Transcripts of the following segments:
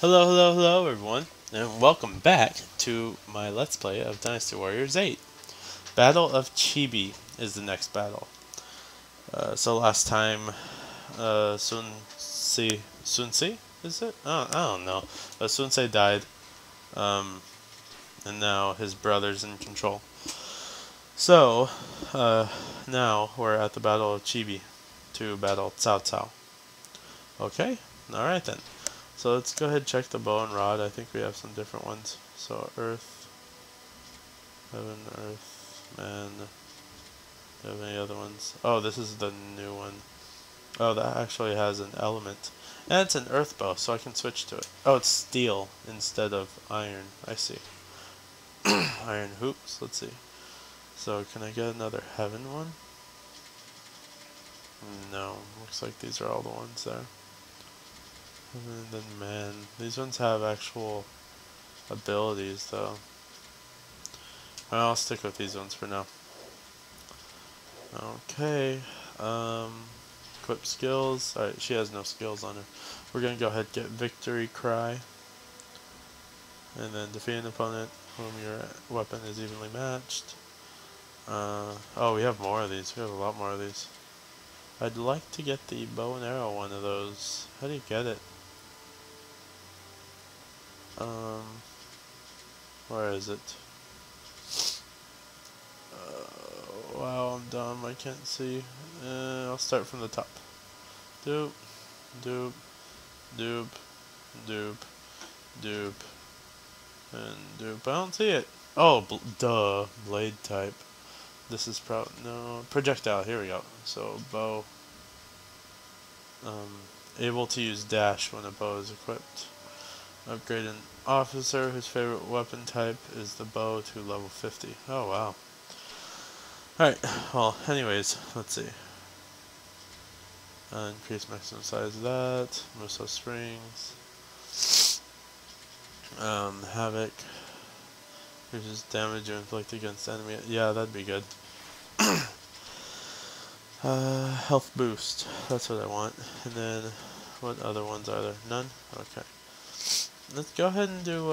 Hello everyone, and welcome back to my Let's Play of Dynasty Warriors 8. Battle of Chibi is the next battle. So last time, Sun Ce, is it? I don't know. Sun Ce died, and now his brother's in control. So, now we're at the Battle of Chibi to battle Cao Cao. Okay, alright then. So let's go ahead and check the bow and rod. I think we have some different ones. So earth, heaven, earth, man. Do we have any other ones? Oh, this is the new one. Oh, that actually has an element. And it's an earth bow, so I can switch to it. Oh, it's steel instead of iron. I see. Iron hoops, let's see. So can I get another heaven one? No, looks like these are all the ones there. And then man, these ones have actual abilities though. Well, I'll stick with these ones for now. Okay, equip skills. Alright, she has no skills on her. We're gonna go ahead and get victory cry. And then defeat an opponent whom your weapon is evenly matched. Oh, we have more of these. We have a lot more of these. I'd like to get the bow and arrow one of those. How do you get it? Where is it? Wow, I'm dumb. I can't see. I'll start from the top. Doop, doop, doop, doop, doop, and doop. I don't see it. Oh, duh. Blade type. This is no projectile. Here we go. So bow. Able to use dash when a bow is equipped. Upgrade an officer whose favorite weapon type is the bow to level 50. Oh wow. Alright, well anyways, let's see. Increase maximum size of that. Muso Springs. Havoc. Here's damage you inflict against enemy. Yeah, that'd be good. Health boost. That's what I want. And then, what other ones are there? None? Okay. Let's go ahead and do,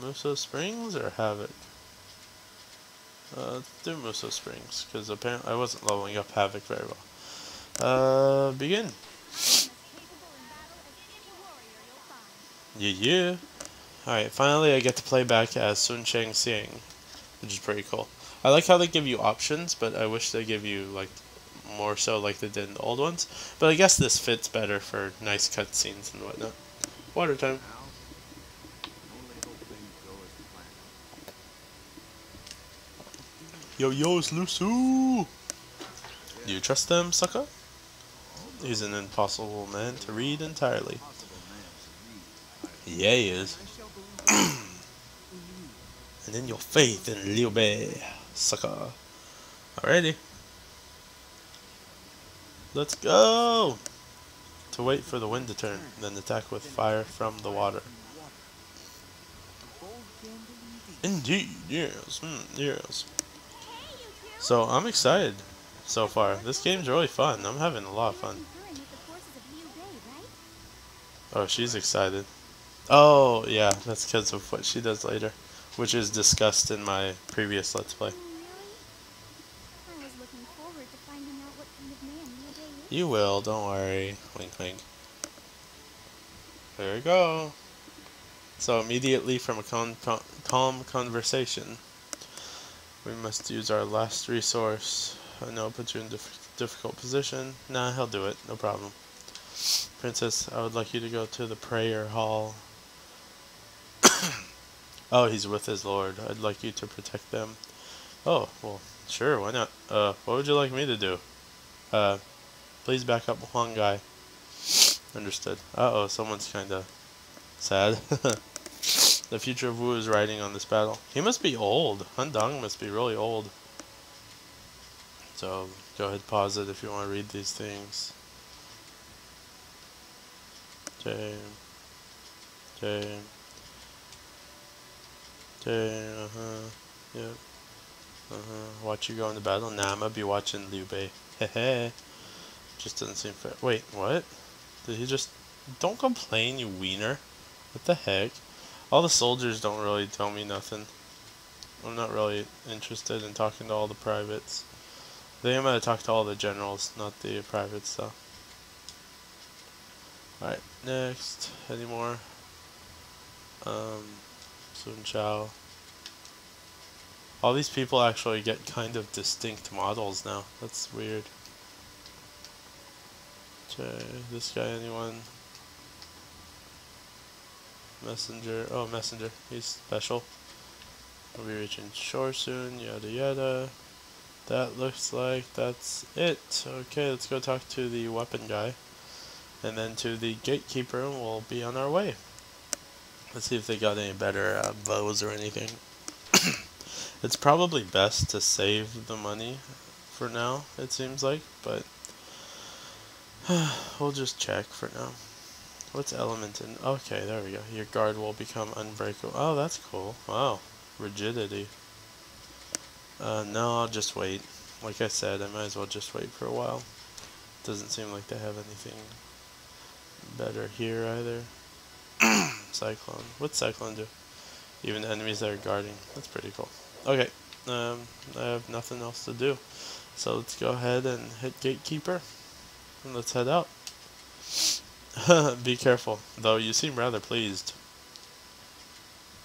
Muso Springs or Havoc? Let's do Muso Springs, because apparently I wasn't leveling up Havoc very well. Begin! Yeah. Alright, finally I get to play back as Sun Shangxiang, which is pretty cool. I like how they give you options, but I wish they give you, like, more so like they did in the old ones. But I guess this fits better for nice cutscenes and whatnot. Water time. Yo, it's Lu Su! Do you trust them, sucker? He's an impossible man to read entirely. Yeah, he is. And in your faith in Liu Bei, sucker. Alrighty. Let's go! To wait for the wind to turn, then attack with fire from the water. Indeed, yes, yes. So, I'm excited so far. This game's really fun. I'm having a lot of fun. Oh, she's excited. Oh, yeah, that's because of what she does later, which is discussed in my previous Let's Play. I was looking forward to finding out what kind of man Liu Bei is. You will, don't worry. Wink, wink. There we go. So immediately from a calm conversation, we must use our last resource. I know it puts you in a difficult position. Nah, he'll do it. No problem. Princess, I would like you to go to the prayer hall. Oh, he's with his lord. I'd like you to protect them. Oh, well, sure, why not? What would you like me to do? Please back up Huang Gai. Understood. Uh-oh, someone's kind of sad. The future of Wu is riding on this battle. He must be old. Han Dong must be really old. So, go ahead, pause it if you want to read these things. Watch you go into battle. Nah, I'm gonna be watching Liu Bei. Just doesn't seem fair. Wait, what? Did he just... Don't complain, you wiener. What the heck? All the soldiers don't really tell me nothing. I'm not really interested in talking to all the privates. I think I'm going to talk to all the generals, not the privates, though. Alright, next. Any more? Sun Chao. All these people actually get kind of distinct models now. That's weird. Okay, this guy, anyone? Messenger. Oh, Messenger. He's special. We'll be reaching shore soon. Yada yada. That looks like that's it. Okay, let's go talk to the weapon guy. And then to the gatekeeper, and we'll be on our way. Let's see if they got any better bows or anything. It's probably best to save the money for now, it seems like, but we'll just check for now. What's element in... Okay, there we go. Your guard will become unbreakable. Oh, that's cool. Wow. Rigidity. No, I'll just wait. Like I said, I might as well just wait for a while. Doesn't seem like they have anything better here either. Cyclone. What's Cyclone do? Even enemies that are guarding. That's pretty cool. Okay. I have nothing else to do. So let's go ahead and hit Gatekeeper. And let's head out. Be careful, though. You seem rather pleased.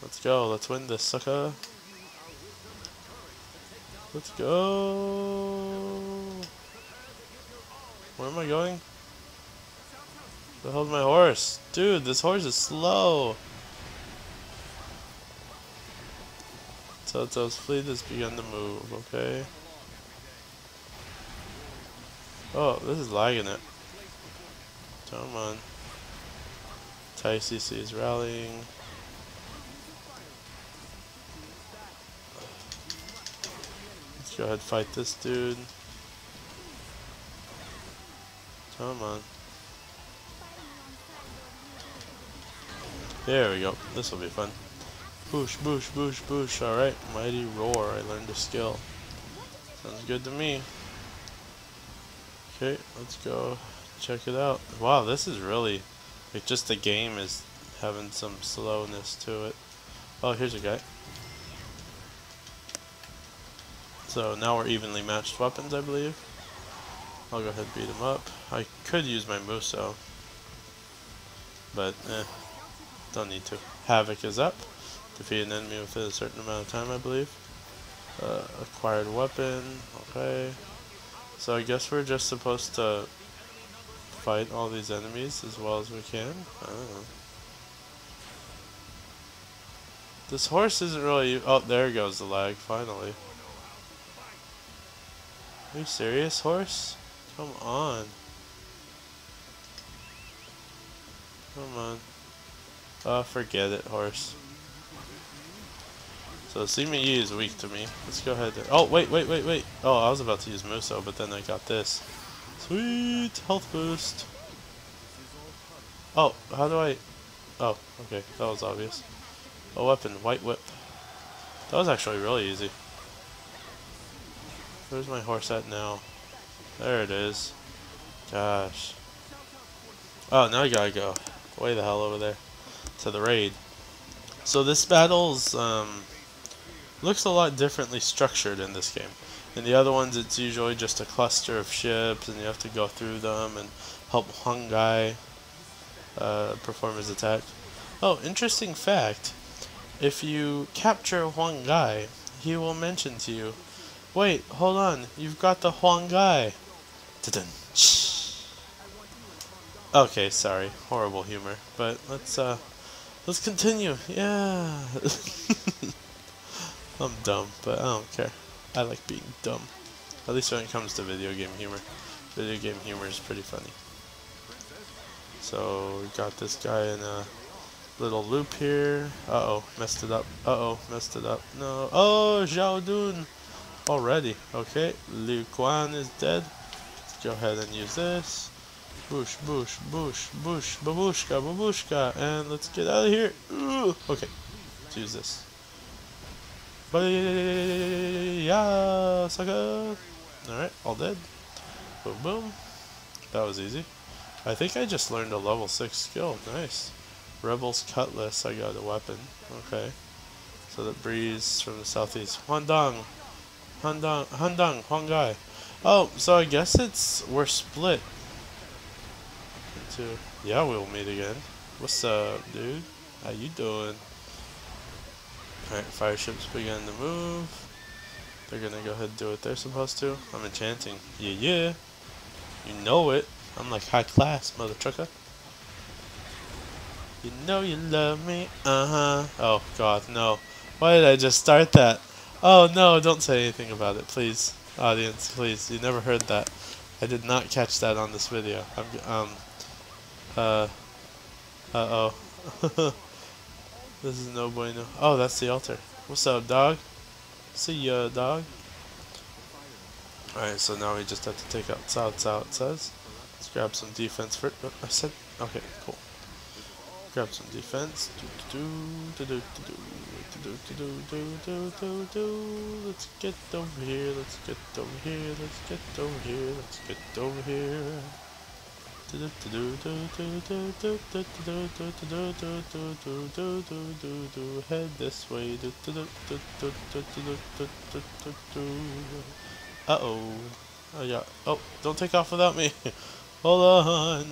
Let's go. Let's win this sucker. Let's go. Where am I going? The hell's my horse? Dude, this horse is slow. Cao Cao's fleet has begun to move, okay? Oh, this is lagging it. Come on. Taishi Ci is rallying. Let's go ahead and fight this dude. Come on. There we go. This will be fun. Boosh, boosh, boosh, boosh. Alright. Mighty Roar. I learned a skill. Sounds good to me. Okay, let's go check it out. Wow, this is really... Like, just the game is having some slowness to it. Oh, here's a guy. So, now we're evenly matched weapons, I believe. I'll go ahead and beat him up. I could use my Muso. But, eh. Don't need to. Havoc is up. Defeat an enemy within a certain amount of time, I believe. Acquired weapon. Okay. So I guess we're just supposed to fight all these enemies as well as we can. I don't know. This horse isn't really... Oh, there goes the lag, finally. Are you serious, horse? Come on. Come on. Oh, forget it, horse. So CME is weak to me. Let's go ahead and... Oh, wait. Oh, I was about to use Muso, but then I got this. Sweet! Health boost! Oh, how do I... Oh, okay. That was obvious. A weapon. White whip. That was actually really easy. Where's my horse at now? There it is. Gosh. Oh, now I gotta go way the hell over there. To the raid. So this battle's, looks a lot differently structured in this game. In the other ones, it's usually just a cluster of ships, and you have to go through them and help Huang Gai perform his attack. Oh, interesting fact. If you capture Huang Gai, he will mention to you, wait, hold on, you've got the Huang Gai. Da-dun. Okay, sorry. Horrible humor. But let's continue. Yeah. I'm dumb, but I don't care. I like being dumb. At least when it comes to video game humor. Video game humor is pretty funny. So, we got this guy in a little loop here. Uh-oh, messed it up. Uh-oh, messed it up. No. Oh, Zhao Dun! Already. Okay, Liu Quan is dead. Let's go ahead and use this. Boosh, boosh, boosh, boosh, babushka, babushka. And let's get out of here. Ooh. Okay, let's use this. Yeah, sucker. Alright, all dead. Boom, boom. That was easy. I think I just learned a level 6 skill. Nice. Rebel's Cutlass. I got a weapon. Okay. So the breeze from the southeast. Han Dong. Huang Gai. Oh, so I guess it's... We're split. Into... Yeah, we'll meet again. What's up, dude? How you doing? Alright, fire ships begin to move. They're gonna go ahead and do what they're supposed to. I'm enchanting. Yeah, yeah. You know it. I'm like high class, mother trucker. You know you love me. Uh-huh. Oh, God, no. Why did I just start that? Oh, no, don't say anything about it, please. Audience, please. You never heard that. I did not catch that on this video. I'm, uh-oh. This is no bueno. Oh, that's the altar. What's up, dog? See ya, dog. Alright, so now we just have to take out Cao Cao, it says. Let's grab some defense for... I said... Okay, cool. Grab some defense. Let's get over here, let's get over here, let's get over here, let's get over here. Head this way. Uh-oh. Oh, yeah. Oh, don't take off without me. Hold on.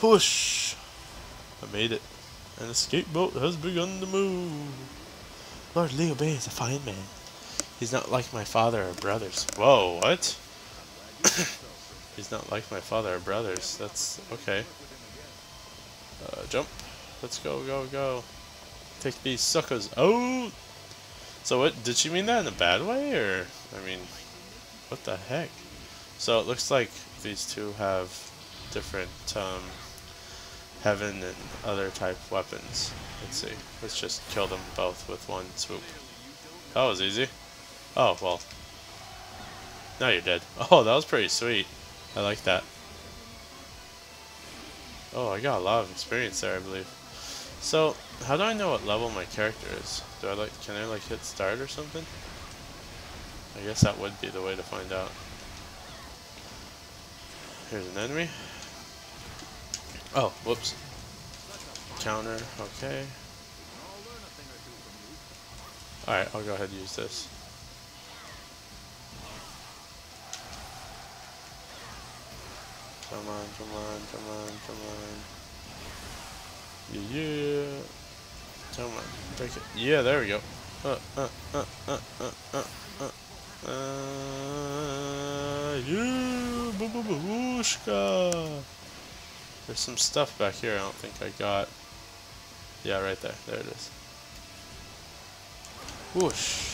Whoosh. I made it. And the scapegoat has begun to move. Lord Liu Bei is a fine man. He's not like my father or brothers. Whoa, what? He's not like my father or brothers. That's okay. Jump. Let's go, go, go. Take these suckers. Oh! So what? Did she mean that in a bad way? Or, I mean, what the heck? So it looks like these two have different heaven and other type weapons. Let's see. Let's just kill them both with one swoop. That was easy. Oh, well. Now you're dead. Oh, that was pretty sweet. I like that. Oh, I got a lot of experience there, I believe. So, how do I know what level my character is? Do I like? Can I like hit start or something? I guess that would be the way to find out. Here's an enemy. Oh, whoops. Counter. Okay. All right, I'll go ahead and use this. Come on, come on, come on, come on. Yeah. Come on, take it. Yeah, there we go. Yeah, babushka. There's some stuff back here I don't think I got. Yeah, right there. There it is. Whoosh.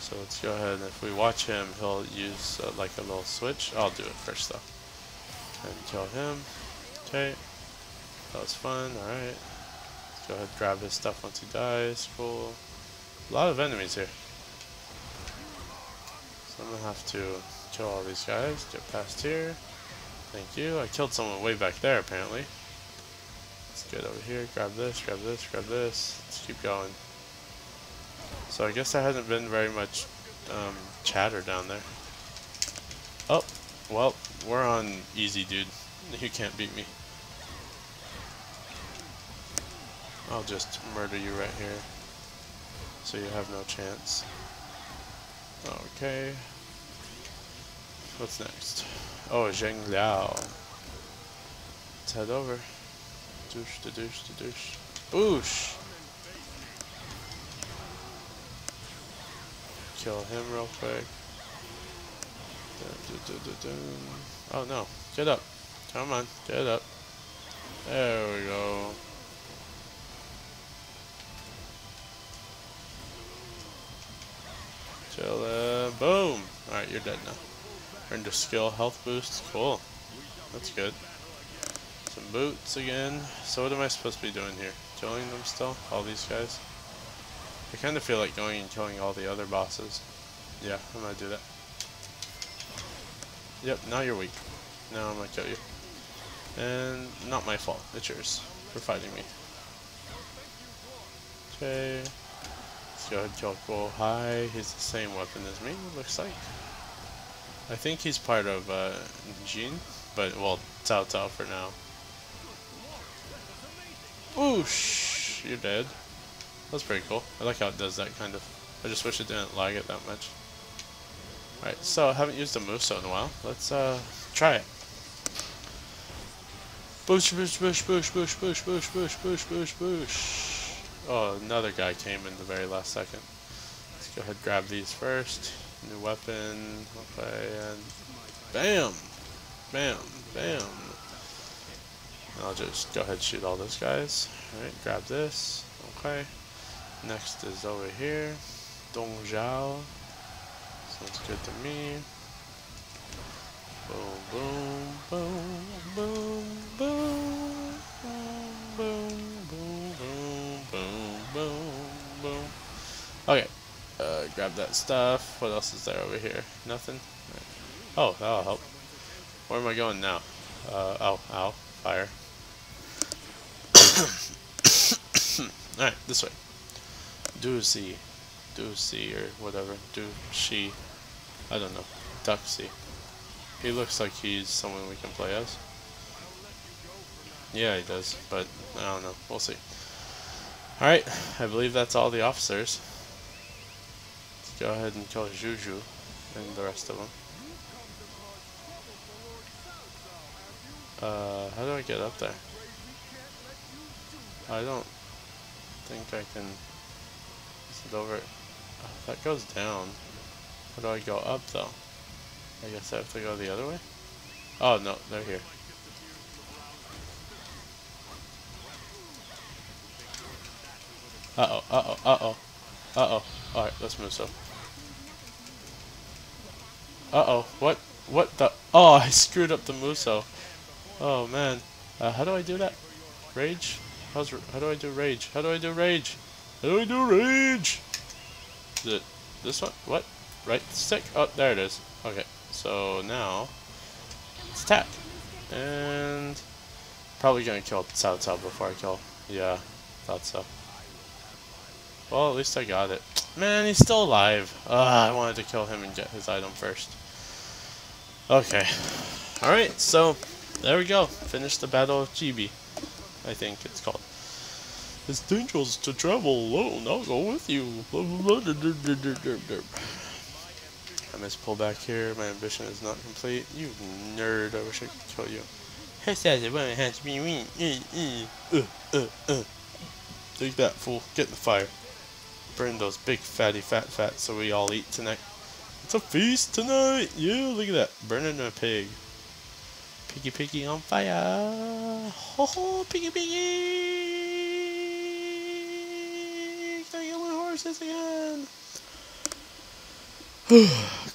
So let's go ahead, and if we watch him, he'll use like a little switch. I'll do it first though. And kill him. Okay. That was fun, alright. Let's go ahead and grab his stuff once he dies. Cool. A lot of enemies here. So I'm gonna have to kill all these guys. Get past here. Thank you. I killed someone way back there apparently. Let's get over here. Grab this, grab this, grab this. Let's keep going. So I guess there hasn't been very much chatter down there. Oh, well, we're on easy, dude. You can't beat me. I'll just murder you right here. So you have no chance. Okay. What's next? Oh, Zheng Liao. Let's head over. Douche, da douche, da douche. Boosh! Kill him real quick. Oh no, get up. Come on, get up. There we go. Kill him. Boom! Alright, you're dead now. Earned a skill, health boost. Cool. That's good. Some boots again. So what am I supposed to be doing here? Killing them still? All these guys? I kind of feel like going and killing all the other bosses. Yeah, I'm gonna do that. Yep, now you're weak. Now I'm gonna kill you. And not my fault, it's yours for fighting me. Okay. Let's go ahead and kill Cao Hi. He's the same weapon as me, looks like. I think he's part of Jing. But, well, Cao Cao for now. Oosh! You're dead. That's pretty cool. I like how it does that, kind of. I just wish it didn't lag it that much. Alright, so I haven't used a move so in a while. Let's try it. Boosh, boosh, boosh, boosh, boosh, boosh, boosh, boosh, boosh, boosh, boosh. Oh, another guy came in the very last second. Let's go ahead and grab these first. New weapon. Okay, and bam! Bam! Bam! And I'll just go ahead and shoot all those guys. Alright, grab this. Okay. Next is over here. Dong Zhao. Sounds good to me. Boom, boom, boom, boom, boom, boom, boom, boom, boom, boom, boom. Okay, grab that stuff. What else is there over here? Nothing? All right. Oh, that'll help. Where am I going now? Oh, ow, fire. Alright, this way. Do see, or whatever. Do she. I don't know. Duxie. He looks like he's someone we can play as. Yeah, he does, but I don't know. We'll see. Alright, I believe that's all the officers. Let's go ahead and kill Juju and the rest of them. How do I get up there? I don't think I can. Is it over? Oh, that goes down. How do I go up though? I guess I have to go the other way? Oh no, they're here. Uh oh, uh oh, uh oh. Uh oh. Alright, let's move so. Uh oh, what? What the? Oh, I screwed up the Muso. Oh man. How do I do that? Rage? How do I do rage? How do I do rage? How do I do rage? Is it this one? What? Right stick? Oh, there it is. Okay. So now, let's attack. And probably gonna kill Cao Cao before I kill. Yeah, thought so. Well, at least I got it. Man, he's still alive. I wanted to kill him and get his item first. Okay. Alright, so there we go. Finished the Battle of Chibi, I think it's called. It's dangerous to travel alone. I'll go with you. I must pull back here. My ambition is not complete. You nerd. I wish I could kill you. Take that, fool. Get in the fire. Burn those big fatty fats so we all eat tonight. It's a feast tonight. Yeah, look at that. Burning a pig. Piggy piggy on fire. Ho ho, piggy piggy. Can I get my horses again?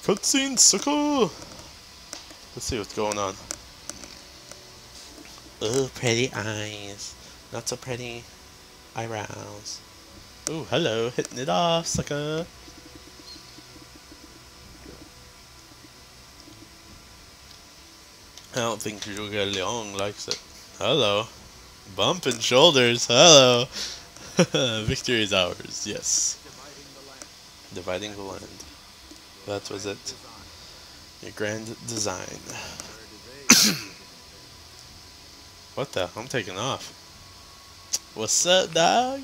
Cutscene sucker! Let's see what's going on. Ooh, pretty eyes. Not so pretty eyebrows. Ooh, hello, hitting it off, sucker! I don't think Zhuge Liang likes it. Hello. Bumping shoulders, hello! Victory is ours, yes. Dividing the land. That was it. Your grand design. What the? I'm taking off. What's up, dog?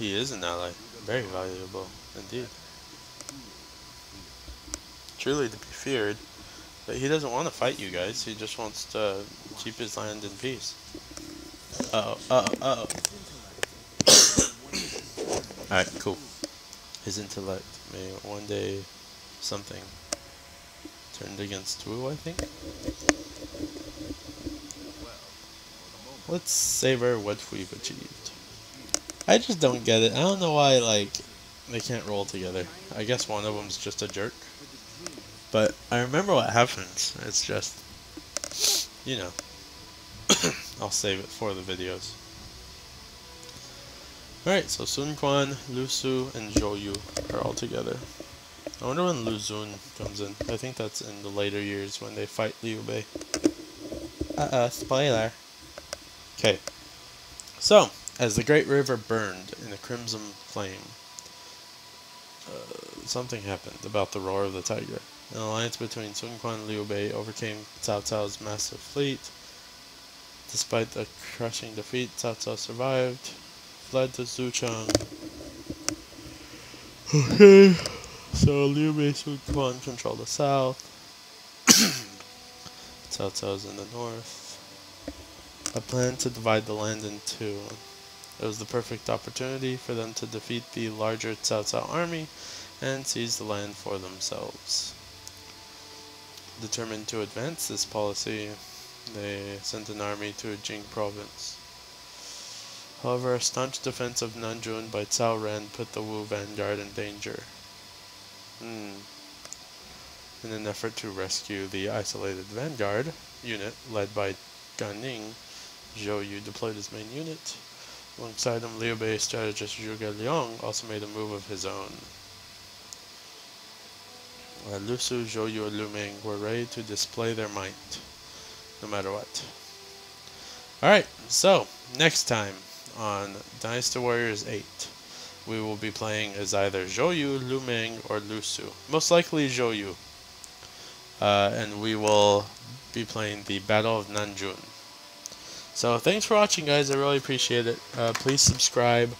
He is an ally. Very valuable, indeed. Truly to be feared. But he doesn't want to fight you guys. He just wants to keep his land in peace. Uh-oh, uh-oh, uh-oh. Alright, cool. His intellect may one day something turned against Wu, I think. Let's savor what we've achieved. I just don't get it. I don't know why, like, they can't roll together. I guess one of them's just a jerk. But I remember what happens. It's just, you know. I'll save it for the videos. Alright, so Sun Quan, Lu Su, and Zhou Yu are all together. I wonder when Lu Xun comes in. I think that's in the later years when they fight Liu Bei. Spoiler. Okay. So, as the great river burned in a crimson flame, something happened about the roar of the tiger. An alliance between Sun Quan and Liu Bei overcame Cao Cao's massive fleet. Despite the crushing defeat, Cao Cao survived, fled to Xuchang. Okay, so Liu Bei and Sun Quan control the south. Cao Cao's in the north. A plan to divide the land in two. It was the perfect opportunity for them to defeat the larger Cao Cao army and seize the land for themselves. Determined to advance this policy, they sent an army to Jing province. However, a staunch defense of Nanjun by Cao Ren put the Wu vanguard in danger. In an effort to rescue the isolated vanguard unit led by Gan Ning, Zhou Yu deployed his main unit. Alongside him, Liu Bei's strategist Zhuge Liang also made a move of his own. Lu Su, Zhou Yu, and Lu Meng were ready to display their might, no matter what. Alright, so, next time on Dynasty Warriors 8, we will be playing as either Zhou Yu, Lu Meng, or Lu Su. Most likely Zhou Yu. And we will be playing the Battle of Nanjun. So, thanks for watching, guys. I really appreciate it. Please subscribe.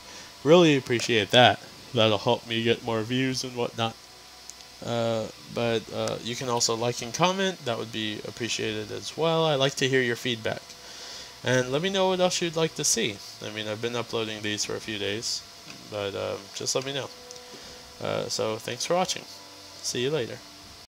Really appreciate that. That'll help me get more views and whatnot. But you can also like and comment. That would be appreciated as well. I like to hear your feedback. And let me know what else you'd like to see. I mean, I've been uploading these for a few days, but just let me know. So, thanks for watching. See you later.